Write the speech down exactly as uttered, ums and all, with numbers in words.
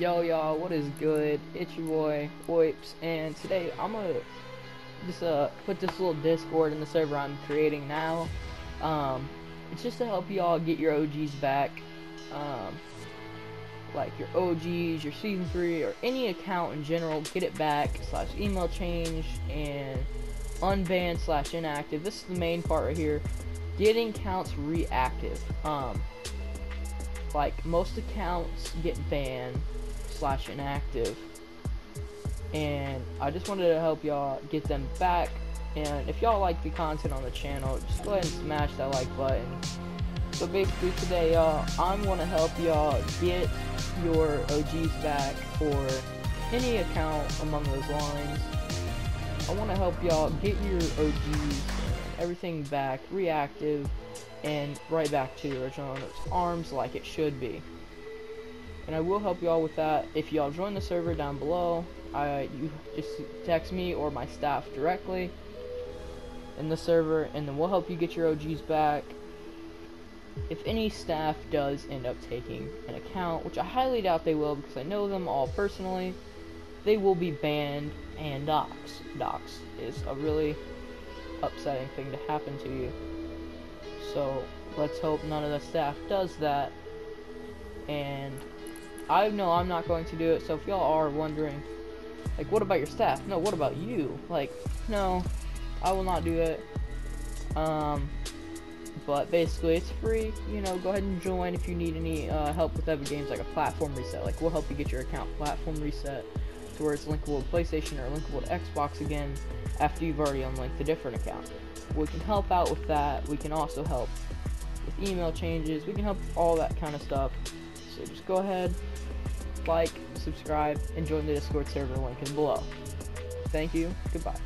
Yo y'all, what is good? It's your boy Oips, and today I'm gonna just uh put this little Discord in the server I'm creating now. Um, it's just to help y'all get your O Gs back, um, like your O Gs, your season three, or any account in general. Get it back slash email change and unbanned slash inactive. This is the main part right here. Getting accounts reactive. Um, like most accounts get banned slash inactive, and I just wanted to help y'all get them back. And if y'all like the content on the channel, just go ahead and smash that like button. So basically today, y'all, I'm gonna help y'all get your O Gs back for any account among those lines. I want to help y'all get your O Gs, everything back reactive and right back to your original arms like it should be. And I will help y'all with that. If y'all join the server down below, I you just text me or my staff directly in the server, and then we'll help you get your O Gs back if any staff does end up taking an account, which I highly doubt they will because I know them all personally. They will be banned and doxed. Doxed is a really upsetting thing to happen to you. So let's hope none of the staff does that. And I know I'm not going to do it, so if y'all are wondering, like, what about your staff? No, what about you? Like, no, I will not do it. Um, but basically it's free, you know, go ahead and join if you need any uh, help with other games, like a platform reset. Like, we'll help you get your account platform reset to where it's linkable to PlayStation or linkable to Xbox again after you've already unlinked a different account. We can help out with that. We can also help with email changes. We can help with all that kind of stuff. So just go ahead, like, subscribe, and join the Discord server link in below. Thank you. Goodbye.